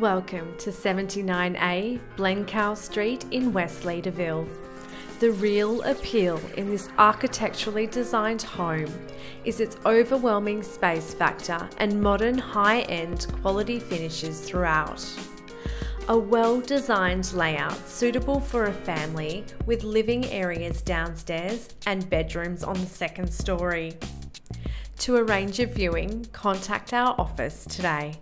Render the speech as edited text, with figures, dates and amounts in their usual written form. Welcome to 79A Blencowe Street in West Leederville. The real appeal in this architecturally designed home is its overwhelming space factor and modern high-end quality finishes throughout. A well-designed layout suitable for a family with living areas downstairs and bedrooms on the second story. To arrange a viewing, contact our office today.